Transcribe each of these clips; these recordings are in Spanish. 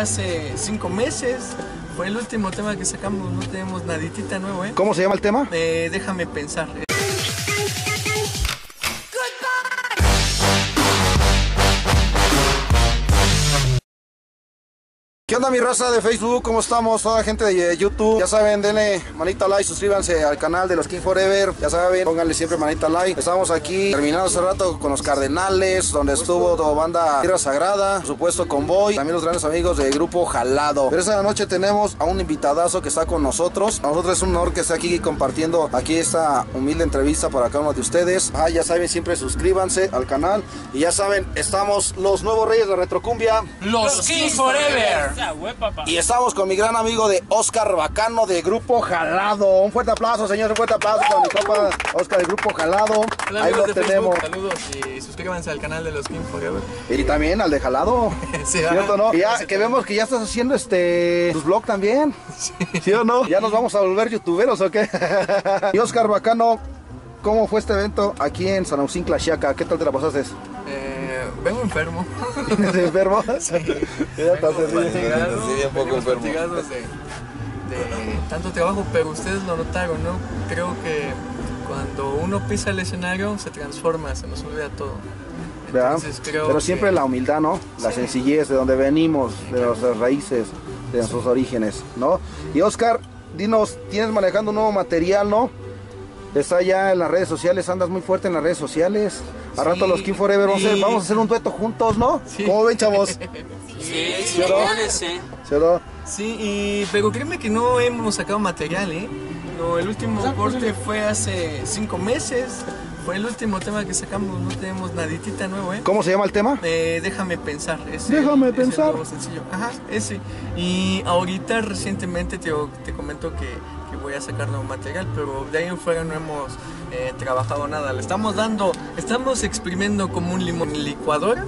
hace 5 meses. Fue el último tema que sacamos, no tenemos naditita nuevo, ¿eh? ¿Cómo se llama el tema? Déjame pensar. ¿Qué onda mi raza de Facebook? ¿Cómo estamos? Toda la gente de YouTube. Ya saben, denle manita like, suscríbanse al canal de los Kings Forever. Ya saben, pónganle siempre manita like. Estamos aquí terminando hace rato con los Cardenales, donde estuvo toda Banda Tierra Sagrada, por supuesto Convoy, también los grandes amigos del Grupo Jalado. Pero esta noche tenemos a un invitadazo que está con nosotros. A nosotros es un honor que esté aquí compartiendo aquí esta humilde entrevista para cada uno de ustedes. Ya saben, siempre suscríbanse al canal. Y ya saben, estamos los nuevos reyes de Retrocumbia, los Kings Forever. Y estamos con mi gran amigo de Óscar Bacano de Grupo Jalado. Un fuerte aplauso, señor, un fuerte aplauso para mi copa Óscar de Grupo Jalado. Hola, ahí lo tenemos. Facebook, saludos y suscríbanse al canal de los Kings Forever. Y también al de Jalado. Sí, ¿cierto o no? Y ya sí, que sí, vemos que ya estás haciendo tus vlogs también. Sí. ¿Sí o no? ¿Ya nos vamos a volver youtuberos o qué? Y Óscar Bacano, ¿cómo fue este evento aquí en San Agustín Tlaxiaca? ¿Qué tal te la pasaste? Vengo enfermo. ¿Estás enfermo? Sí. Vengo un poco enfermo. De tanto trabajo, pero ustedes lo notaron, ¿no? Creo que cuando uno pisa el escenario se transforma, se nos olvida todo. Entonces, creo pero siempre que la humildad, ¿no? La sencillez de donde venimos, de nuestras raíces, de nuestros orígenes, ¿no? Y Óscar, dinos, tienes manejando un nuevo material, ¿no? Está ya en las redes sociales, andas muy fuerte en las redes sociales. A rato los Kings Forever vamos a hacer un dueto juntos, ¿no? Sí. ¿Cómo ven, chavos? Sí, y pero créeme que no hemos sacado material, ¿eh? No, el último corte fue hace 5 meses. Fue el último tema que sacamos, no tenemos naditita nuevo, ¿eh? ¿Cómo se llama el tema? Déjame pensar. Déjame pensar. Es el nuevo sencillo. Ajá, ese. Y ahorita recientemente te comento que voy a sacar nuevo material, pero de ahí en fuera no hemos trabajado nada. Le estamos dando, estamos exprimiendo como un limón en licuadora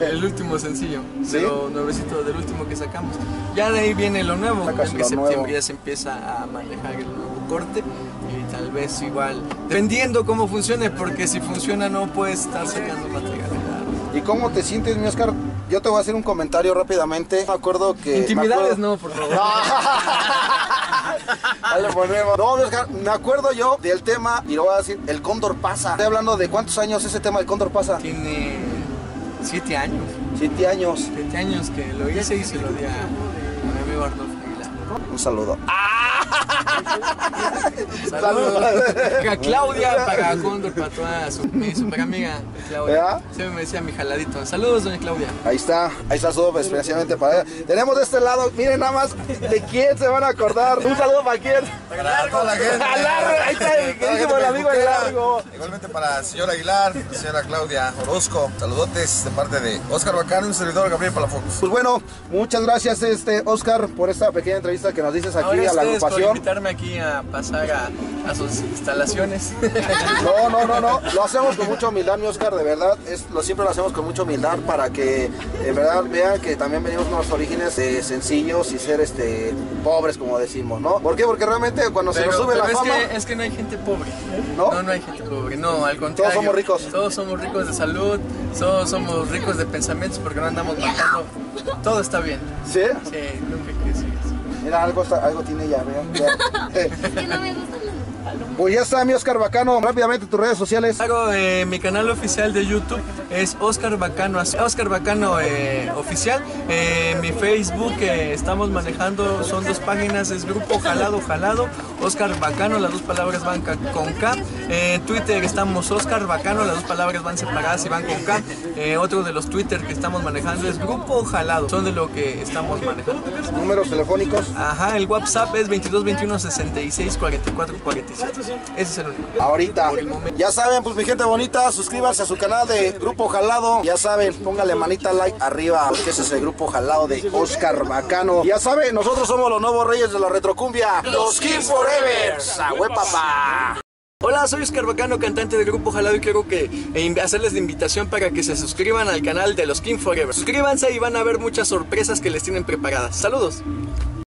el último sencillo, pero nuevecito del último que sacamos. Ya de ahí viene lo nuevo, porque en septiembre ya se empieza a manejar el nuevo corte. Tal vez igual, dependiendo cómo funcione, porque si funciona no puedes estar sacando material. ¿Y cómo te sientes, mi Óscar? Yo te voy a hacer un comentario rápidamente. Me acuerdo que... Intimidades no, por favor. Dale, ponemos. No, Óscar, me acuerdo yo del tema, y lo voy a decir, el Cóndor Pasa. Estoy hablando de cuántos años ese tema del Cóndor Pasa. Tiene 7 años. 7 años. 7 años que lo hice y se lo di a mi amigo Arnoldo. Un saludo. Saludos. Para Claudia, para Cóndor, para toda mi super amiga Claudia. Se me decía mi jaladito. Saludos, doña Claudia. Ahí está todo especialmente para ella. Tenemos de este lado, miren nada más de quién se van a acordar. Un saludo para quién. Para toda la gente. Ahí está el queridísimo amigo Largo. Igualmente para señor Aguilar, señora Claudia Orozco. Saludotes de parte de Óscar Bacano y un servidor Gabriel Palafocus. Pues bueno, muchas gracias Óscar por esta pequeña entrevista que nos dices aquí a la agrupación. Invitarme aquí a pasar a sus instalaciones. No, lo hacemos con mucha humildad, mi Óscar, de verdad, siempre lo hacemos con mucha humildad para que en verdad vean que también venimos con los orígenes de sencillos y ser pobres, como decimos, ¿no? ¿Por qué? Porque realmente cuando se nos sube la fama... Es que no hay gente pobre, ¿no? No hay gente pobre, no, al contrario. Todos somos ricos. Todos somos ricos de salud, todos somos ricos de pensamientos porque no andamos matando. Todo está bien. ¿Sí? Sí, nunca hay que decir. Mira, algo tiene ya, vean. Que no me gustan los palomas. Pues ya está mi Óscar Bacano, rápidamente tus redes sociales. Mi canal oficial de YouTube es Óscar Bacano, oficial. Mi Facebook estamos manejando, son 2 páginas, es Grupo Jalado, Óscar Bacano, las 2 palabras van con K. Twitter estamos Óscar Bacano, las 2 palabras van separadas y van con K. Otro de los Twitter que estamos manejando es Grupo Jalado, son de lo que estamos manejando. Números telefónicos. Ajá, el WhatsApp es 2221-664447. Ese es el único. Ahorita. Ya saben, pues mi gente bonita, suscríbanse a su canal de Grupo Jalado. Ya saben, póngale manita like arriba, porque ese es el Grupo Jalado de Óscar Bacano. Ya saben, nosotros somos los nuevos reyes de la retrocumbia. Los Kings Forever. ¡Sahue, papá! Hola, soy Óscar Bacano, cantante del Grupo Jalado, y quiero hacerles la invitación para que se suscriban al canal de los Kings Forever. Suscríbanse y van a ver muchas sorpresas que les tienen preparadas. ¡Saludos!